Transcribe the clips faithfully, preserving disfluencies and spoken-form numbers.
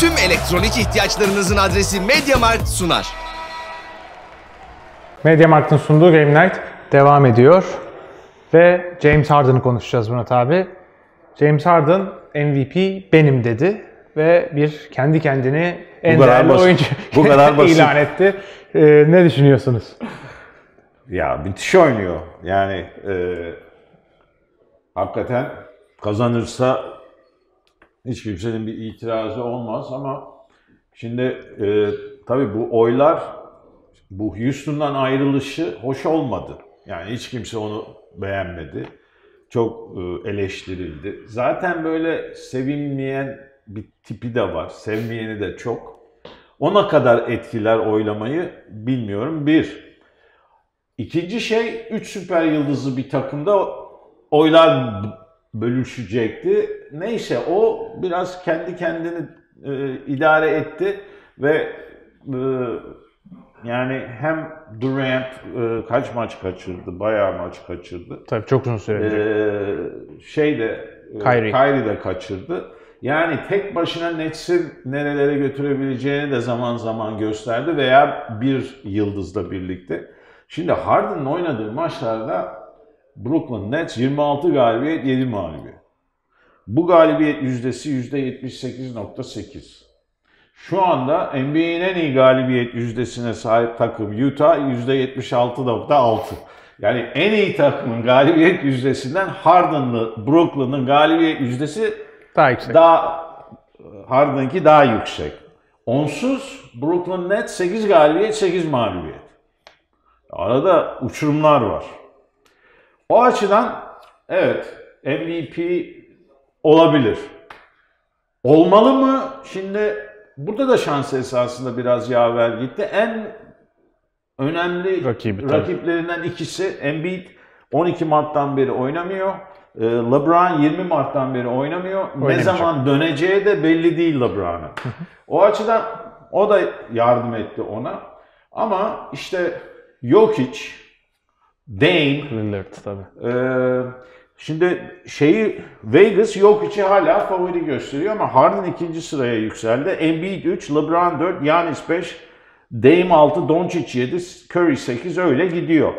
tüm elektronik ihtiyaçlarınızın adresi Media Markt sunar. Media Markt'ın sunduğu Game Night devam ediyor. Ve James Harden'ı konuşacağız Murat abi. James Harden M V P benim dedi ve bir kendi kendini en değerli oyuncu ilan etti. Ee, ne düşünüyorsunuz? Ya müthiş oynuyor. Yani e, hakikaten kazanırsa hiç kimsenin bir itirazı olmaz ama şimdi e, tabii bu oylar, bu Houston'dan ayrılışı hoş olmadı. Yani hiç kimse onu beğenmedi. Çok eleştirildi. Zaten böyle sevinmeyen bir tipi de var. Sevmeyeni de çok. Ona kadar etkiler oylamayı bilmiyorum. Bir. İkinci şey, üç süper yıldızlı bir takımda oylar bölüşecekti. Neyse o biraz kendi kendini e, idare etti ve e, yani hem Durant e, kaç maç kaçırdı, bayağı maç kaçırdı. Tabii çok uzun süredir. Ee, şey de, Kyrie. Kyrie de kaçırdı. Yani tek başına Nets'in nerelere götürebileceğini de zaman zaman gösterdi veya bir yıldızla birlikte. Şimdi Harden'ın oynadığı maçlarda Brooklyn Nets yirmi altı galibiyet, yedi mağlubiyet. Bu galibiyet yüzdesi yüzde yetmiş sekiz nokta sekiz. Şu anda N B A'nin en iyi galibiyet yüzdesine sahip takım Utah yüzde yetmiş altı nokta altı. Yani en iyi takımın galibiyet yüzdesinden Harden'lı Brooklyn'ın galibiyet yüzdesi daha yüksek. Daha Harden'ınki daha yüksek. Onsuz Brooklyn Nets sekiz galibiyet, sekiz mağlubiyet. Arada uçurumlar var. O açıdan evet M V P olabilir. Olmalı mı? Şimdi burada da şans esasında biraz yaver gitti. En önemli Rakibi, rakiplerinden tabii. ikisi Embiid on iki Mart'tan beri oynamıyor. LeBron yirmi Mart'tan beri oynamıyor. Oynamayacak. Ne zaman döneceği de belli değil LeBron'a. O açıdan o da yardım etti ona. Ama işte Jokic, Dame, Lillard tabii. E, Şimdi şeyi Vegas Jokic'i hala favori gösteriyor ama Harden ikinci sıraya yükseldi. Embiid üç, LeBron dört, Giannis beş, Dame altı, Doncic yedi, Curry sekiz öyle gidiyor.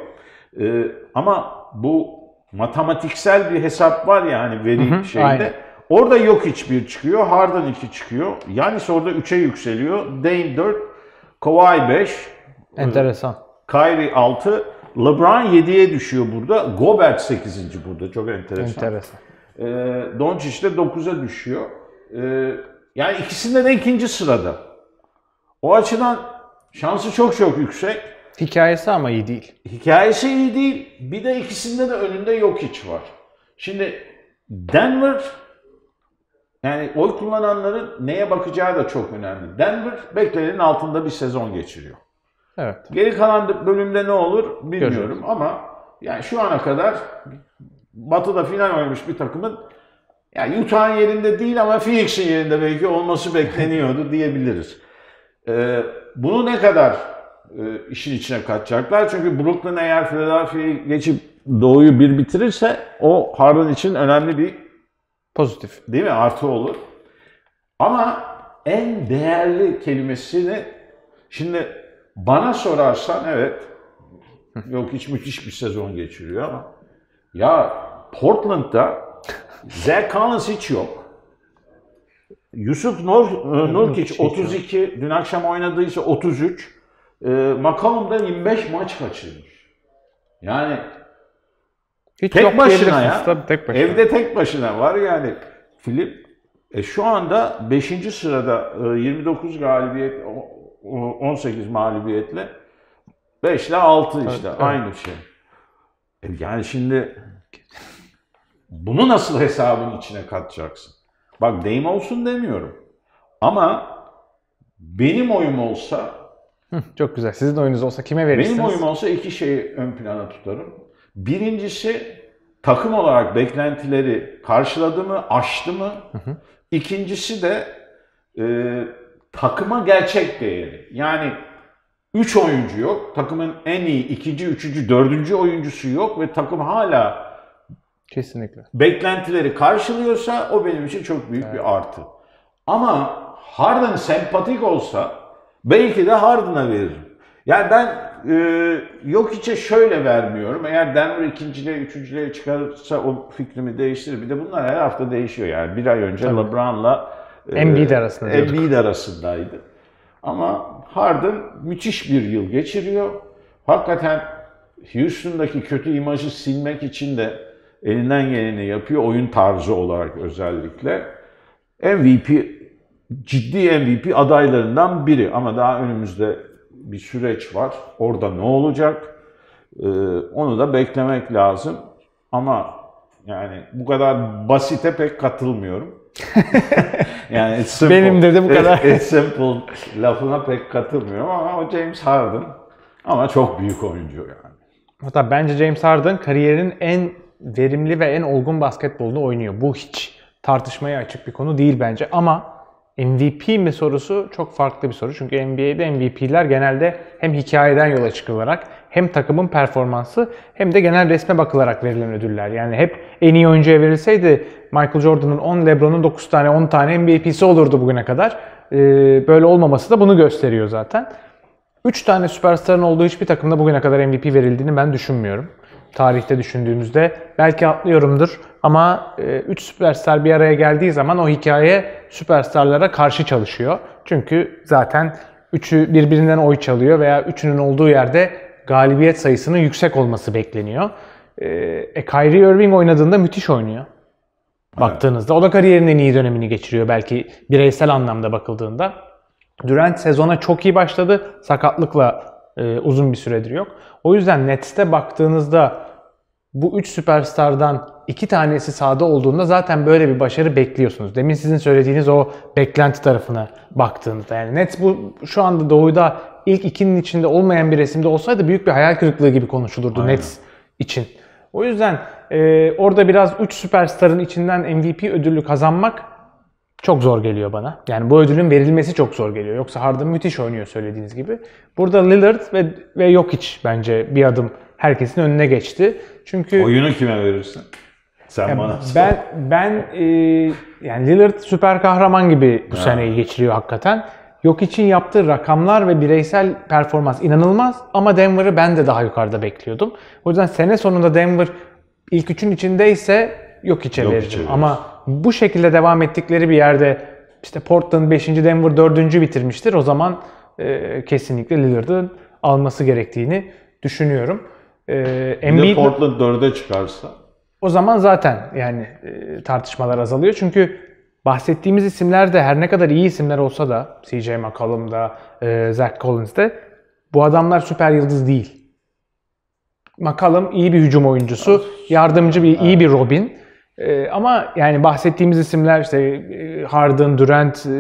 Ee, ama bu matematiksel bir hesap var ya hani veri hı hı, şeyde. Aynen. Orada Jokic bir çıkıyor, Harden iki çıkıyor. Giannis orada üçe yükseliyor. Dame dört, Kawhi beş. Enteresan. Kyrie altı. LeBron yediye düşüyor burada. Gobert sekizinci burada. Çok enteresan. enteresan. E, Doncic de dokuza düşüyor. E, yani ikisinde de ikinci sırada. O açıdan şansı çok çok yüksek. Hikayesi ama iyi değil. Hikayesi iyi değil. Bir de ikisinde de önünde Jokic var. Şimdi Denver, yani oy kullananların neye bakacağı da çok önemli. Denver beklenenin altında bir sezon geçiriyor. Evet. Geri kalan bölümde ne olur bilmiyorum Görüşürüz. Ama yani şu ana kadar Batı'da final oynamış bir takımın yani Utah'ın yerinde değil ama Phoenix'in yerinde belki olması bekleniyordu diyebiliriz. Ee, bunu ne kadar e, işin içine katacaklar? Çünkü Brooklyn eğer Philadelphia'yı geçip Doğu'yu bir bitirirse o Harden için önemli bir pozitif, değil mi? Artı olur. Ama en değerli kelimesini şimdi bana sorarsan evet, yok hiç müthiş bir sezon geçiriyor ama ya Portland'da Zack Collins hiç yok. Yusuf Nurkic otuz iki, dün akşam oynadıysa otuz üç, e, McCollum'da yirmi beş maç kaçırmış. Yani hiç tek başına ya, tabii, tek başına. Evde tek başına var yani film. E, şu anda beşinci sırada e, yirmi dokuz galibiyet, on sekiz mağlubiyetle beş ile altı işte evet, aynı evet. şey. Yani şimdi bunu nasıl hesabın içine katacaksın? Bak Dame olsun demiyorum. Ama benim oyum olsa Hı, çok güzel. Sizin oyunuz olsa kime verirsiniz? Benim oyum olsa iki şeyi ön plana tutarım. Birincisi takım olarak beklentileri karşıladı mı, aştı mı? Hı hı. İkincisi de eee takıma gerçek değeri. Yani üç oyuncu yok. Takımın en iyi ikinci, üçüncü, dördüncü oyuncusu yok ve takım hala kesinlikle beklentileri karşılıyorsa o benim için çok büyük evet. bir artı. Ama Harden sempatik olsa belki de Harden'a veririm. Yani ben e, Jokic'e şöyle vermiyorum. Eğer Denver ikinciliğe, üçüncülüğe çıkarırsa o fikrimi değiştirir. Bir de bunlar her hafta değişiyor yani. Bir ay önce LeBron'la e, Embiid arasında Embiid arasındaydı. Ama Harden müthiş bir yıl geçiriyor. Hakikaten Houston'daki kötü imajı silmek için de elinden geleni yapıyor. Oyun tarzı olarak özellikle. M V P, ciddi M V P adaylarından biri. Ama daha önümüzde bir süreç var. Orada ne olacak? Ee, onu da beklemek lazım. Ama yani bu kadar basite pek katılmıyorum. Yani it's simple. Benim de, de bu kadar. It's simple lafına pek katılmıyorum ama o James Harden. Ama çok büyük oyuncu yani. Hatta bence James Harden kariyerinin en verimli ve en olgun basketbolunu oynuyor. Bu hiç tartışmaya açık bir konu değil bence. Ama M V P mi sorusu çok farklı bir soru. Çünkü N B A'de M V P'ler genelde hem hikayeden yola çıkılarak hem takımın performansı hem de genel resme bakılarak verilen ödüller. Yani hep en iyi oyuncuya verilseydi Michael Jordan'ın on, LeBron'un dokuz tane, on tane M V P'si olurdu bugüne kadar. Ee, böyle olmaması da bunu gösteriyor zaten. üç tane süperstarın olduğu hiçbir takımda bugüne kadar M V P verildiğini ben düşünmüyorum. Tarihte düşündüğümüzde belki atlıyorumdur ama üç süperstar bir araya geldiği zaman o hikaye süperstarlara karşı çalışıyor. Çünkü zaten üçü birbirinden oy çalıyor veya üçünün olduğu yerde galibiyet sayısının yüksek olması bekleniyor. E, e, Kyrie Irving oynadığında müthiş oynuyor. Baktığınızda. Evet. O da kariyerinin en iyi dönemini geçiriyor belki bireysel anlamda bakıldığında. Durant sezona çok iyi başladı. Sakatlıkla e, uzun bir süredir yok. O yüzden Nets'te baktığınızda bu üç süperstardan iki tanesi sahada olduğunda zaten böyle bir başarı bekliyorsunuz. Demin sizin söylediğiniz o beklenti tarafına baktığınızda. Yani Nets bu şu anda Doğu'da ilk ikinin içinde olmayan bir resimde olsaydı büyük bir hayal kırıklığı gibi konuşulurdu. Aynen. Nets için. O yüzden e, orada biraz üç süperstarın içinden M V P ödülü kazanmak çok zor geliyor bana. Yani bu ödülün verilmesi çok zor geliyor. Yoksa Harden müthiş oynuyor söylediğiniz gibi. Burada Lillard ve, ve Jokic bence bir adım herkesin önüne geçti. Çünkü oyunu kime verirsin? Sen yani bana sor. Ben, ben e, yani Lillard süper kahraman gibi bu ha. seneyi geçiriyor hakikaten. Jokic'in yaptığı rakamlar ve bireysel performans inanılmaz ama Denver'ı ben de daha yukarıda bekliyordum. O yüzden sene sonunda Denver ilk üçün içindeyse Jokic'e verirdim. Ama bu şekilde devam ettikleri bir yerde işte Portland beşinci, Denver dördüncü bitirmiştir. O zaman e, kesinlikle Lillard'ın alması gerektiğini düşünüyorum. E, Embiid Portland dörde çıkarsa o zaman zaten yani e, tartışmalar azalıyor. Çünkü bahsettiğimiz isimler de her ne kadar iyi isimler olsa da C J McCollum'da, e, Zack Collins'de bu adamlar süper yıldız değil. McCollum iyi bir hücum oyuncusu, yardımcı bir iyi bir Robin. E, ama yani bahsettiğimiz isimler işte Harden, Durant, e,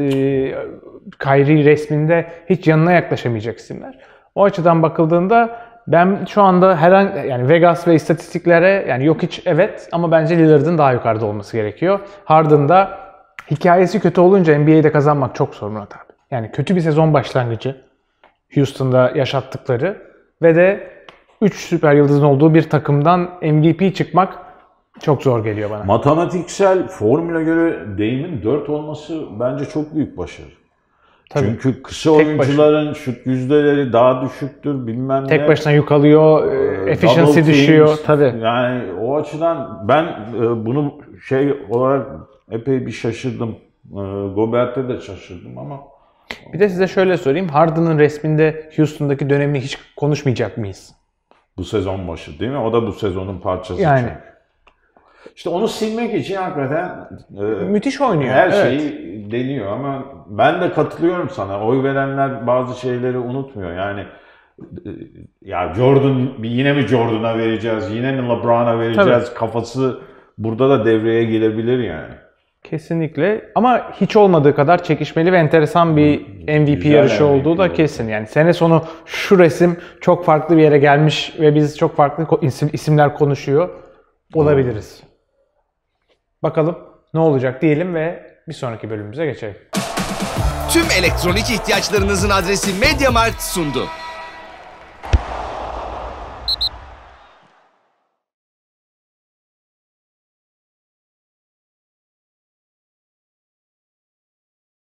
Kyrie resminde hiç yanına yaklaşamayacak isimler. O açıdan bakıldığında ben şu anda herhangi yani Vegas ve istatistiklere yani yok hiç evet ama bence Lillard'ın daha yukarıda olması gerekiyor. Harden'da hikayesi kötü olunca N B A'de kazanmak çok zor Murat abi. Yani kötü bir sezon başlangıcı, Houston'da yaşattıkları ve de üç süper yıldızın olduğu bir takımdan M V P çıkmak çok zor geliyor bana. Matematiksel formüle göre Dame'in dört olması bence çok büyük başarı. Tabii. Çünkü kısa tek oyuncuların başına şut yüzdeleri daha düşüktür bilmem ne. Tek başına yukalıyor, e, efficiency düşüyor. Tabii. Yani o açıdan ben e, bunu şey olarak epey bir şaşırdım. Gobert'e de şaşırdım ama. Bir de size şöyle sorayım. Harden'ın resminde Houston'daki dönemini hiç konuşmayacak mıyız? Bu sezon başı değil mi? O da bu sezonun parçası. Yani. Çünkü. İşte onu silmek için hakikaten müthiş oynuyor. Her şeyi evet. deniyor ama ben de katılıyorum sana. Oy verenler bazı şeyleri unutmuyor. Yani ya Jordan yine mi Jordan'a vereceğiz? Yine mi LeBron'a vereceğiz? Tabii. Kafası burada da devreye girebilir yani. Kesinlikle ama hiç olmadığı kadar çekişmeli ve enteresan bir M V P güzel yarışı olduğu M V P da kesin. Yani sene sonu şu resim çok farklı bir yere gelmiş ve biz çok farklı isimler konuşuyor olabiliriz. Evet. Bakalım ne olacak diyelim ve bir sonraki bölümümüze geçelim. Tüm elektronik ihtiyaçlarınızın adresi Media Markt sundu.